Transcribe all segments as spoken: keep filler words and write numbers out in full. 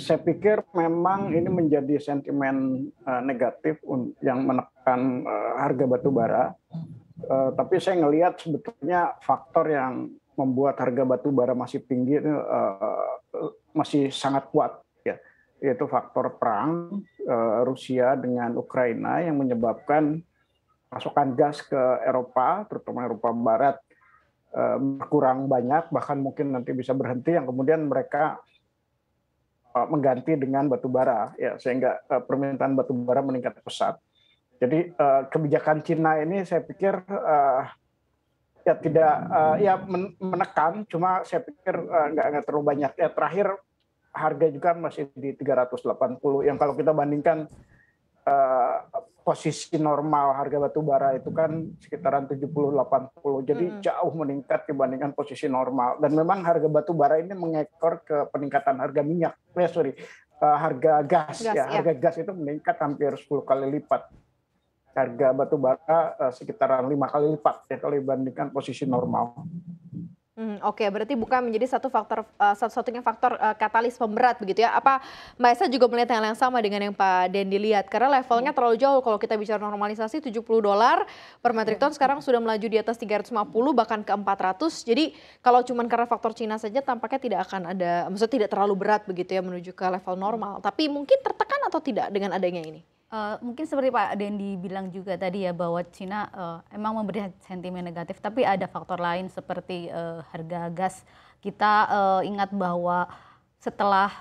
Saya pikir memang ini menjadi sentimen negatif yang menekan harga batu bara. Tapi saya melihat sebetulnya faktor yang membuat harga batu bara masih tinggi masih sangat kuat, ya, yaitu faktor perang Rusia dengan Ukraina yang menyebabkan pasokan gas ke Eropa, terutama Eropa Barat, berkurang banyak, bahkan mungkin nanti bisa berhenti, yang kemudian mereka mengganti dengan batu bara, ya, sehingga permintaan batu bara meningkat pesat. Jadi kebijakan Cina ini saya pikir ya tidak ya menekan, cuma saya pikir nggak nggak terlalu banyak. Ya, terakhir harga juga masih di tiga ratus delapan puluh, yang kalau kita bandingkan posisi normal harga batu bara itu kan sekitaran tujuh puluh delapan puluh, jadi hmm. jauh meningkat dibandingkan posisi normal. Dan memang harga batu bara ini mengekor ke peningkatan harga minyak, eh, sorry, uh, harga gas, gas ya. ya. Harga gas itu meningkat hampir sepuluh kali lipat. Harga batu bara uh, sekitaran lima kali lipat ya kalau dibandingkan posisi normal. Hmm, Oke, okay. Berarti bukan menjadi satu faktor uh, satu-satunya faktor uh, katalis pemberat begitu ya? Apa Mbak Esa juga melihat hal yang sama dengan yang Pak Dendi lihat? Karena levelnya terlalu jauh. Kalau kita bicara normalisasi tujuh puluh dolar per metrik ton, sekarang sudah melaju di atas tiga ratus lima puluh bahkan ke empat ratus. Jadi kalau cuma karena faktor Cina saja tampaknya tidak akan ada, maksudnya tidak terlalu berat begitu ya menuju ke level normal. Tapi mungkin tertekan atau tidak dengan adanya ini? Uh, mungkin seperti Pak Dendi bilang juga tadi ya, bahwa Cina uh, emang memberi sentimen negatif, tapi ada faktor lain seperti uh, harga gas. Kita uh, ingat bahwa setelah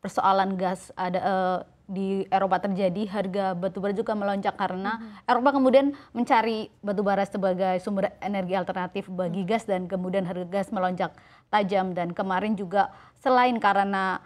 persoalan gas ada uh, di Eropa terjadi, harga batubara juga melonjak karena hmm. Eropa kemudian mencari batubara sebagai sumber energi alternatif bagi gas, dan kemudian harga gas melonjak tajam. Dan kemarin juga selain karena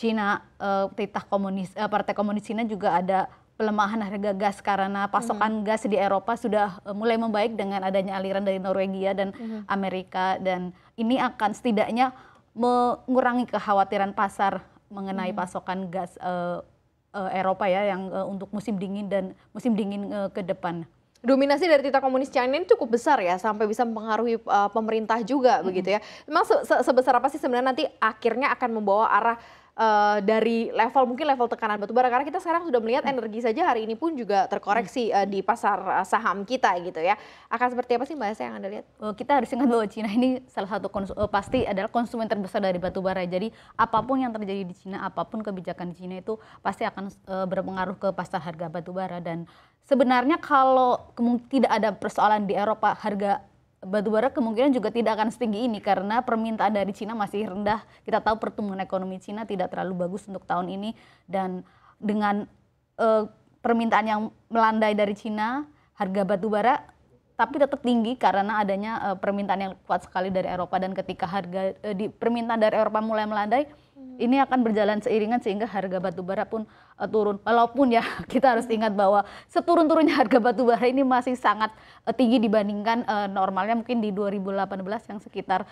Cina, uh, titah komunis, uh, Partai Komunis China juga ada pelemahan harga gas karena pasokan mm-hmm. gas di Eropa sudah uh, mulai membaik dengan adanya aliran dari Norwegia dan mm-hmm. Amerika, dan ini akan setidaknya mengurangi kekhawatiran pasar mengenai mm-hmm. pasokan gas uh, uh, Eropa ya, yang uh, untuk musim dingin dan musim dingin uh, ke depan. Dominasi dari titah komunis China ini cukup besar ya, sampai bisa mempengaruhi uh, pemerintah juga mm-hmm. begitu ya. Memang se se sebesar apa sih sebenarnya nanti akhirnya akan membawa arah Uh, dari level mungkin level tekanan batubara, karena kita sekarang sudah melihat energi saja hari ini pun juga terkoreksi uh, di pasar uh, saham kita gitu ya. Akan seperti apa sih Mbak Esa yang Anda lihat? Uh, kita harus ingat bahwa Cina ini salah satu konsu, uh, pasti adalah konsumen terbesar dari batubara. Jadi apapun yang terjadi di Cina, apapun kebijakan Cina itu pasti akan uh, berpengaruh ke pasar harga batubara. Dan sebenarnya kalau tidak ada persoalan di Eropa, harga batubara kemungkinan juga tidak akan setinggi ini karena permintaan dari Cina masih rendah. Kita tahu pertumbuhan ekonomi Cina tidak terlalu bagus untuk tahun ini, dan dengan eh, permintaan yang melandai dari Cina, harga batubara tapi tetap tinggi karena adanya eh, permintaan yang kuat sekali dari Eropa. Dan ketika harga eh, di permintaan dari Eropa mulai melandai, hmm. ini akan berjalan seiringan sehingga harga batubara pun eh, turun. Walaupun ya kita harus ingat bahwa seturun-turunnya harga batubara ini masih sangat eh, tinggi dibandingkan eh, normalnya mungkin di dua ribu delapan belas yang sekitar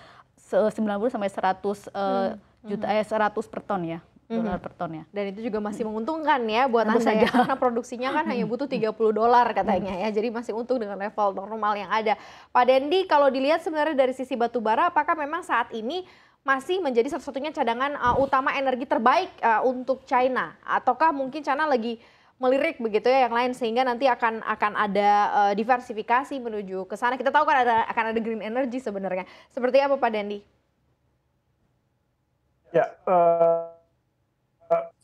sembilan puluh sampai seratus eh, hmm. juta eh, seratus per ton ya. Dolar per ton ya. Dan itu juga masih menguntungkan ya buat Anda ya, karena produksinya kan hanya butuh tiga puluh dolar katanya ya. Jadi masih untung dengan level normal yang ada. Pak Dendi, kalau dilihat sebenarnya dari sisi batubara, apakah memang saat ini masih menjadi satu-satunya cadangan uh, utama energi terbaik uh, untuk China? Ataukah mungkin China lagi melirik begitu ya yang lain, sehingga nanti akan akan ada uh, diversifikasi menuju ke sana? Kita tahu kan ada, akan ada green energy sebenarnya. Seperti apa Pak Dendi? Ya, uh...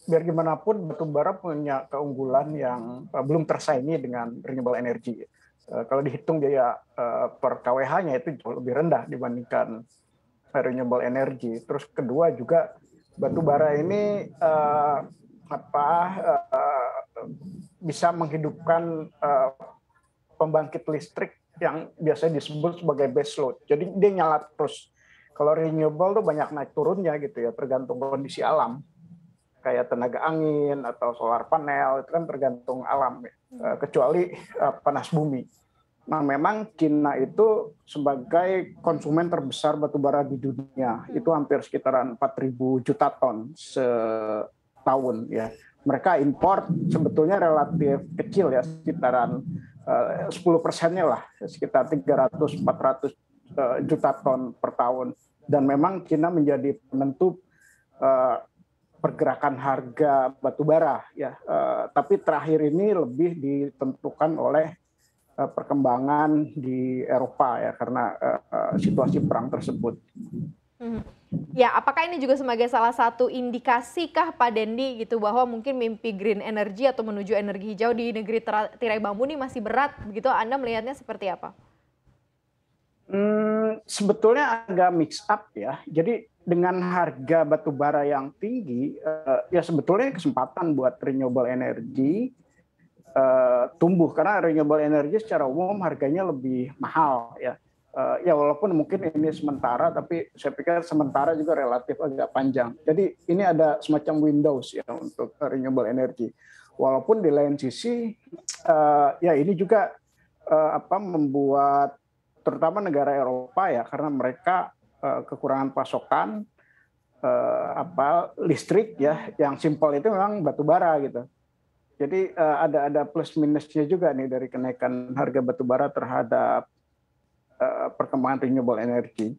biar gimana pun batubara punya keunggulan yang uh, belum tersaingi dengan renewable energy. Uh, kalau dihitung biaya uh, per K W H-nya itu jauh lebih rendah dibandingkan renewable energy. Terus kedua juga batubara ini uh, apa uh, bisa menghidupkan uh, pembangkit listrik yang biasanya disebut sebagai baseload. Jadi dia nyala terus. Kalau renewable tuh banyak naik turunnya gitu ya, tergantung kondisi alam. Kayak tenaga angin atau solar panel, itu kan tergantung alam, kecuali panas bumi. Nah memang China itu sebagai konsumen terbesar batubara di dunia, itu hampir sekitaran empat ribu juta ton setahun ya. Mereka import sebetulnya relatif kecil ya, sekitaran sepuluh persennya lah, sekitar tiga ratus sampai empat ratus juta ton per tahun. Dan memang China menjadi penentu pergerakan harga batubara, ya. Uh, tapi terakhir ini lebih ditentukan oleh uh, perkembangan di Eropa, ya, karena uh, uh, situasi perang tersebut. Hmm. Ya, apakah ini juga sebagai salah satu indikasi kah, Pak Dendi, gitu, bahwa mungkin mimpi green energy atau menuju energi hijau di negeri tirai bambu ini masih berat, begitu? Anda melihatnya seperti apa? Hmm, sebetulnya agak mix up, ya. Jadi dengan harga batubara yang tinggi, uh, ya sebetulnya kesempatan buat renewable energy uh, tumbuh, karena renewable energy secara umum harganya lebih mahal, ya. Uh, ya walaupun mungkin ini sementara, tapi saya pikir sementara juga relatif agak panjang. Jadi ini ada semacam windows, ya, untuk renewable energy. Walaupun di lain sisi, uh, ya ini juga uh, apa membuat terutama negara Eropa, ya, karena mereka kekurangan pasokan eh, apa listrik, ya, yang simpel itu memang batu bara, gitu. Jadi eh, ada ada plus minusnya juga nih dari kenaikan harga batu bara terhadap eh, perkembangan renewable energy.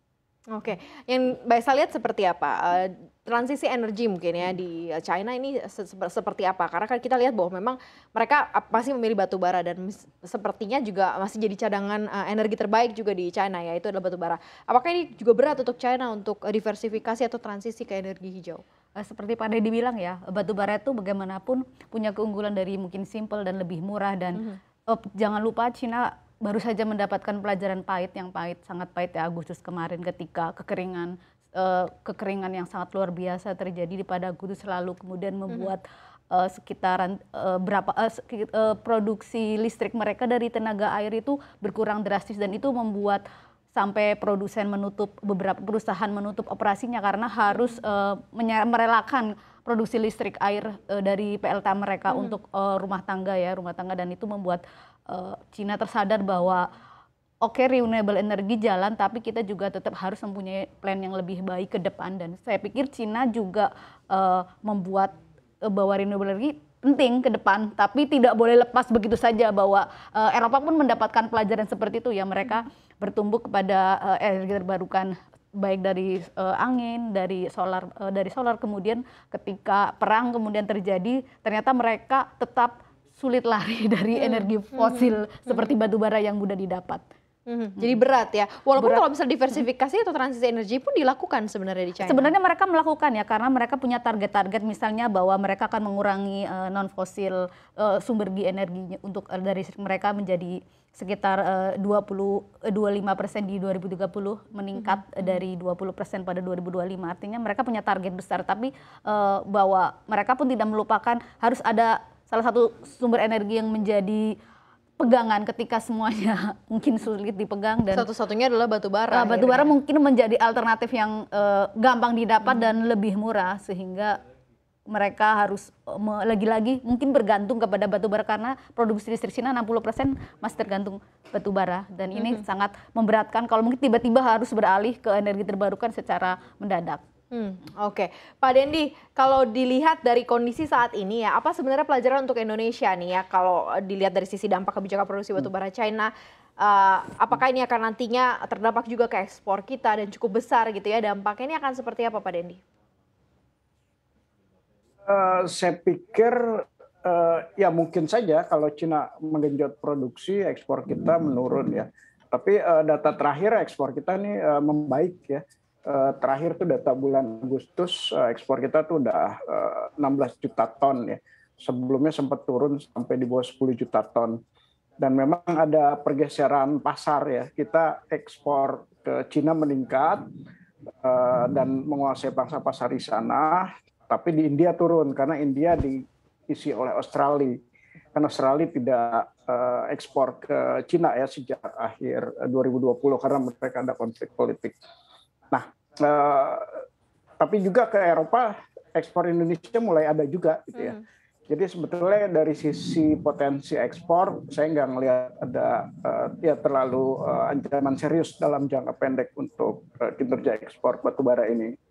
Oke, yang Mbak Esa lihat seperti apa? Transisi energi mungkin, ya, di China ini seperti apa? Karena kan kita lihat bahwa memang mereka masih memilih batu bara dan sepertinya juga masih jadi cadangan energi terbaik juga di China, yaitu adalah batu bara. Apakah ini juga berat untuk China untuk diversifikasi atau transisi ke energi hijau? Seperti Pak Dendi bilang, ya, batu bara itu bagaimanapun punya keunggulan dari mungkin simple dan lebih murah, dan mm-hmm. oh, jangan lupa China baru saja mendapatkan pelajaran pahit yang pahit, sangat pahit, ya, Agustus kemarin ketika kekeringan eh, kekeringan yang sangat luar biasa terjadi pada Agustus lalu, kemudian membuat mm-hmm. eh, sekitaran eh, berapa eh, produksi listrik mereka dari tenaga air itu berkurang drastis, dan itu membuat sampai produsen menutup, beberapa perusahaan menutup operasinya karena harus eh, merelakan produksi listrik air eh, dari P L T mereka mm-hmm. untuk eh, rumah tangga, ya, rumah tangga, dan itu membuat China tersadar bahwa oke, okay, renewable energy jalan, tapi kita juga tetap harus mempunyai plan yang lebih baik ke depan. Dan saya pikir China juga uh, membuat uh, bahwa renewable energy penting ke depan, tapi tidak boleh lepas begitu saja, bahwa uh, Eropa pun mendapatkan pelajaran seperti itu, ya, mereka bertumbuh kepada uh, energi terbarukan, baik dari uh, angin, dari solar, uh, dari solar. Kemudian ketika perang kemudian terjadi, ternyata mereka tetap sulit lari dari hmm. energi fosil hmm. seperti batu bara yang mudah didapat. Hmm. Hmm. Jadi berat, ya. Walaupun berat. Kalau misalnya diversifikasi hmm. atau transisi energi pun dilakukan sebenarnya di China. Sebenarnya mereka melakukan, ya, karena mereka punya target-target, misalnya bahwa mereka akan mengurangi uh, non fosil uh, sumber energinya untuk uh, dari mereka menjadi sekitar uh, dua puluh sampai dua puluh lima persen di dua ribu tiga puluh, meningkat hmm. dari dua puluh persen pada dua ribu dua puluh lima. Artinya mereka punya target besar, tapi uh, bahwa mereka pun tidak melupakan harus ada salah satu sumber energi yang menjadi pegangan ketika semuanya mungkin sulit dipegang, dan satu-satunya adalah batu bara. Batu bara mungkin menjadi alternatif yang uh, gampang didapat hmm. dan lebih murah, sehingga mereka harus lagi-lagi uh, mungkin bergantung kepada batu bara, karena produksi listrik China enam puluh persen masih tergantung batu bara, dan ini hmm. sangat memberatkan kalau mungkin tiba-tiba harus beralih ke energi terbarukan secara mendadak. Hmm, Oke, okay. Pak Dendi, kalau dilihat dari kondisi saat ini, ya, apa sebenarnya pelajaran untuk Indonesia nih, ya, kalau dilihat dari sisi dampak kebijakan produksi batubara China, uh, apakah ini akan nantinya terdampak juga ke ekspor kita dan cukup besar, gitu, ya, dampaknya ini akan seperti apa, Pak Dendi? Uh, saya pikir uh, ya mungkin saja kalau China menggenjot produksi, ekspor kita menurun, ya. Tapi uh, data terakhir ekspor kita ini uh, membaik, ya. Terakhir tuh data bulan Agustus ekspor kita tuh udah enam belas juta ton, ya. Sebelumnya sempat turun sampai di bawah sepuluh juta ton. Dan memang ada pergeseran pasar, ya. Kita ekspor ke Cina meningkat dan menguasai bangsa pasar di sana, tapi di India turun karena India diisi oleh Australia. Karena Australia tidak ekspor ke Cina, ya, sejak akhir dua ribu dua puluh karena mereka ada konflik politik. Nah, eh, tapi juga ke Eropa ekspor Indonesia mulai ada juga, gitu, ya. Hmm. Jadi sebetulnya dari sisi potensi ekspor, saya nggak melihat ada eh, ya terlalu eh, ancaman serius dalam jangka pendek untuk eh, kinerja ekspor batubara ini.